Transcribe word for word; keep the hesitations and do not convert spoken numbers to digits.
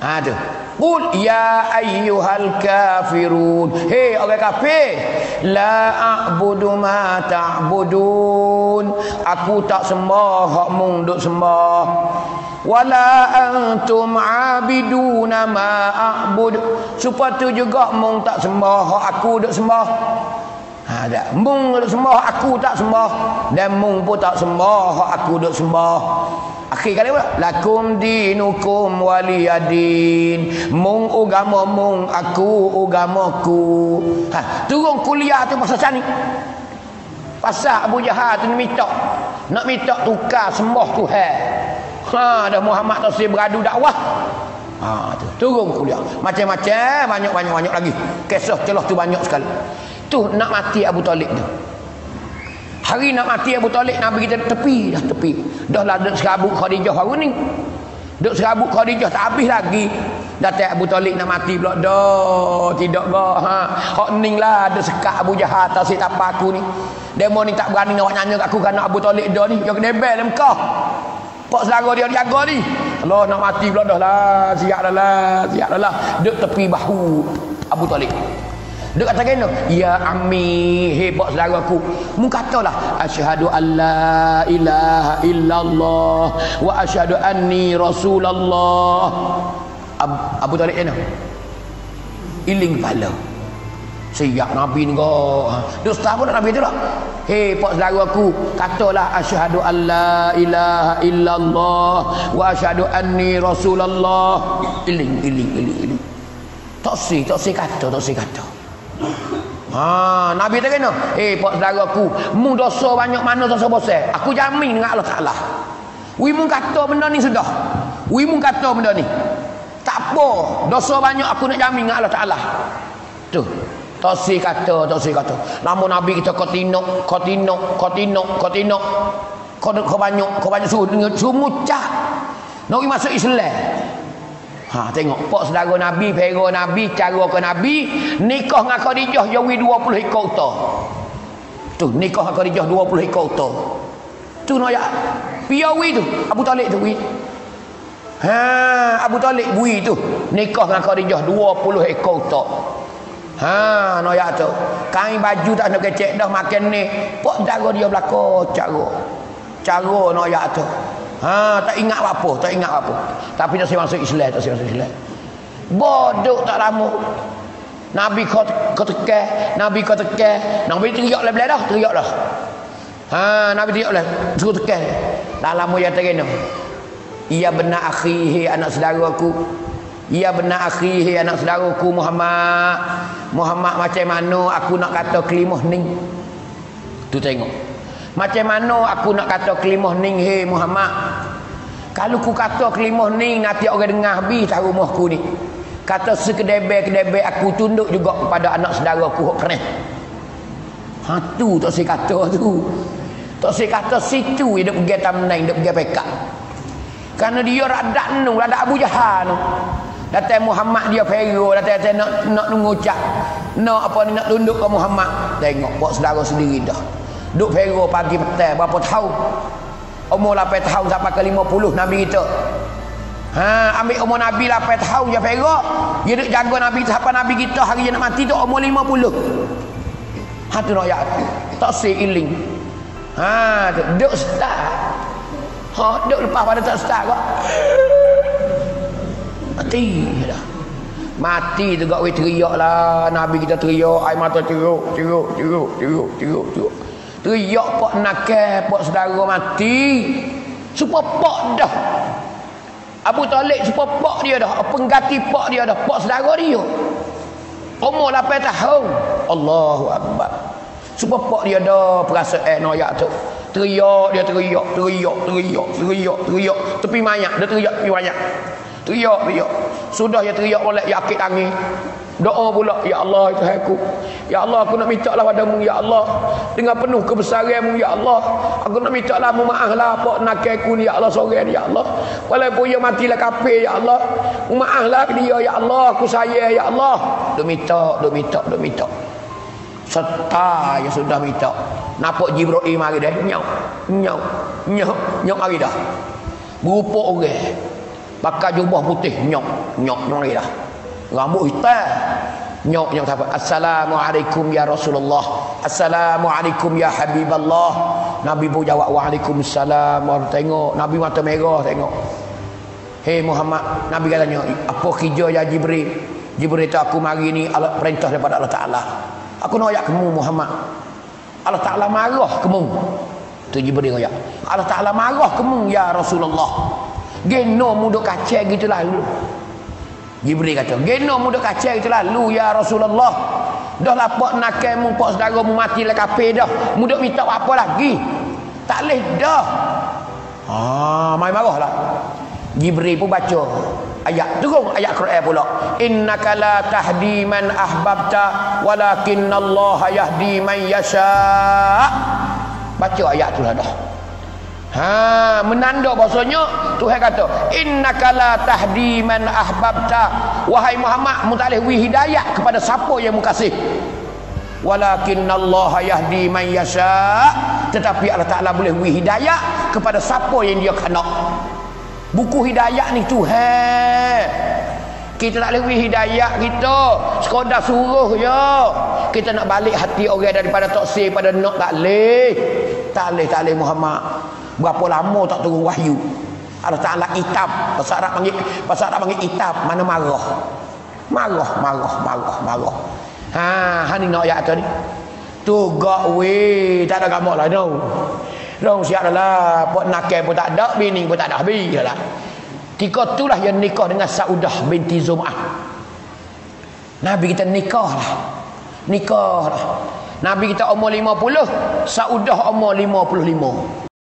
Ada. Qul ya ayyuhal kafirun. Hei orang kafir, la a'budu ma ta'budun. Aku tak sembah hakmu duk sembah. Wala antum 'abiduna ma a'bud. Supaya tu juga mung tak sembah hak aku duk sembah. Ha dak. Mung duk sembah aku tak sembah dan mung pun tak sembah hak aku duk sembah. Akhir kali pula lakum dinukum waliyadin. Mung agama mung, aku agamaku. Ha, turun kuliah tu pasal sani. Pasal Abu Jahal tu nak minta. Nak minta tukar sembah Tuhan. Ha, dah Muhammad tak sibuk beradu dakwah. Ha tu, turun kuliah. Macam-macam, banyak-banyak-banyak lagi. Kisah celah tu banyak sekali. Tu nak mati Abu Talib tu. Hari nak mati Abu Talib, Nabi kita tepi dah tepi. Dah lah duk serabut Khadijah hari ni. Duk serabut Khadijah tak habis lagi. Datang Abu Talib nak mati pula dah. Tidak dah. Ha. Hak ning lah ada sekat Abu Jahal tak sik apa aku ni. Demo ni tak berani nak nyanyi kat aku kerana Abu Talib dah ni. Dia kena bel dalam kau. Pak selangor dia jaga ni. Allah nak mati pula dah lah. Siap dah lah. Siap dah lah. Duk tepi bahu Abu Talib. Dia kata kena, ya ammi, hebat saudara aku. Mu katalah, asyhadu alla ilaha illallah wa asyhadu anni rasulullah. Ab, Abu Talib kena. Iling kepala. Siap Nabi ni kau. Dia setah pun Nabi tu tak? Hei pak saudara aku, katalah asyhadu alla ilaha illallah wa asyhadu anni rasulullah. Iling, iling, iling, iling. Tak si, tak si kata, tak si kata. Ha, Nabi tak kena. Eh, pak saudara aku, mu dosa banyak mana dosa besar. Aku jamin dengan Allah Taala. Wi mu kata benda ni sudah. Wi mu kata benda ni. Tak apa, dosa banyak aku nak jamin dengan Allah Taala. Tu. Tosi kata, tosi kata. Namun Nabi kita kau tinok, kau tinok, kau tinok, kau tinok. Kau kau banyak, kau banyak suruh suruh mucak. Nak masuk Islam. Ha, tengok pak saudara Nabi, pera Nabi, cara ke Nabi, nikah dengan Khadijah jawi dua puluh ekor unta. Tu nikah dengan Khadijah dua puluh ekor unta. Tu nak ya. Piawi tu, Abu Talib tu wi. Ha, Abu Talib bui tu, nikah dengan Khadijah dua puluh ekor unta. Ha, nak ya tu. Kain baju tak nak kecek dah makan ni. Pak saudara dia belakang cara. Cara nak ya tu. Ha, tak ingat apa-apa, tak ingat apa. Tapi tak saya masuk Islam, tak saya masuk Islam. Bodoh tak lama. Nabi kau kau tekan, Nabi kau tekan. Nabi teriak lelah dah, teriak dah. Ha, Nabi teriak lelah, suruh tekan. Dah lama dia terkena. Ya bena akhihi, anak saudara aku. Ya bena akhihi, anak saudaraku Muhammad. Muhammad macam mana aku nak kata kelimah ni? Tu tengok. Macam mana aku nak kata kelimah ning hei Muhammad? Kalau ku kata kelimah ning nanti orang dengar habis tahu rumahku ni. Kata sekedebek-kedebek aku tunduk juga kepada anak saudara aku hok keras. Ha tu tak saya kata tu. Tak saya kata situ dia pergi tamnai, dia pergi pekak. Kerana dia radak nung, radak Abu Jahal tu. Datang Muhammad dia pera, datang nak nak ngucap. Nak apa ni nak tunduk ke Muhammad. Tengok pak saudara sendiri dah. Duk pera pagi petang berapa tahun? Umur lapan tahun sampai ke lima puluh Nabi kita. Ha, ambil umur Nabi lapan tahun je pera. Dia duk jaga Nabi sampai Nabi kita hari dia nak mati tu umur lima puluh. Ha tu nak ayat. Tak seiling. Ha tu duk start. Ha duk lepas pada tak start kok. Mati dah. Mati tu gak we teriaklah. Nabi kita teriak, air mata ceruk, ceruk, ceruk, ceruk, ceruk, ceruk. Teriak pak nakal pak saudara mati. Supaya pak dah Abu Talib supaya pak dia dah, pengganti pak dia dah, pak saudara dia. Umur lapan tahun. Allahu akbar. Supaya pak dia dah perasaan noyak tu. Teriak dia teriak, teriak, teriak, teriak, teriak tepi mayat, dia teriak tepi mayat. Teriak, teriak. Sudah dia teriak molek yakit angin. Doa pula, ya Allah Tuhan aku. Ya Allah aku nak minta lah padamu ya Allah. Dengan penuh kebesaranmu ya Allah. Aku nak minta lah maaflah pak nakal aku ni ya Allah seorang ya Allah. Walaupun dia matilah kafir ya Allah. Maaflah dia ya Allah, aku sayang ya Allah. Duk minta, duk minta, duk minta. Serta yang sudah minta. Nampak Jibril mari dah. Nyau, nyau, nyau, nyau mari dah. Berupa orang. Pakai jubah putih, nyok, nyok ni dah. Rambut hitam, nyok, nyok sahabat. Assalamualaikum ya Rasulullah. Assalamualaikum ya Habiballah. Nabi pun jawab, waalaikumsalam. Tengok, Nabi mata merah tengok. Hei Muhammad, Nabi katanya, apa kerja ya Jibril? Jibril tak aku mari ni perintah daripada Allah Ta'ala. Aku nak ayat kamu Muhammad. Allah Ta'ala marah kamu. Tu Jibril ayat. Allah Ta'ala marah kamu ya Rasulullah. Geno muda kacau gitu lalu. Jibril kata, geno muda kacau gitu lalu ya Rasulullah. Dah lapak nakaimu, pak saudara mu mati lah kafe dah. Muda minta apa lagi? Tak leh dah. Ah, mai marah lah. Jibril pun baca ayat turun ayat Quran pula, innaka la tahdi man ahbabta walakinallaha yahdi man yasha. Baca ayat tu lah dah. Ha, menanda bahasanya Tuhan kata, innaka la tahdi man ahbabta, wahai Muhammad mu tak boleh beri hidayah kepada siapa yang mu kasih, walakinallaha yahdi man yasha, tetapi Allah Taala boleh beri hidayah kepada siapa yang dia kehendak. Buku hidayah ni Tuhan. Kita tak boleh hidayah kita sekadar suruh je. Kita nak balik hati orang daripada toksik pada nak tak boleh. Tak boleh, tak boleh Muhammad. Berapa lama tak turun wahyu. Allah Ta'ala itab. Pasal Arab panggil, pasal Arab panggil itab. Mana marah. Marah, marah, marah, marah. Haa, ha, ni nak ayat tu ni. Tu gak weh. Tak ada gamak lah no. Rong siap dah lah. Buat nakal pun tak ada. Bini pun tak ada. Habis dah lah. Tika tu lah yang nikah dengan Saudah binti Zuma. Nabi kita nikah lah. Nikah lah. Nabi kita umur lima puluh. Saudah umur lima puluh lima.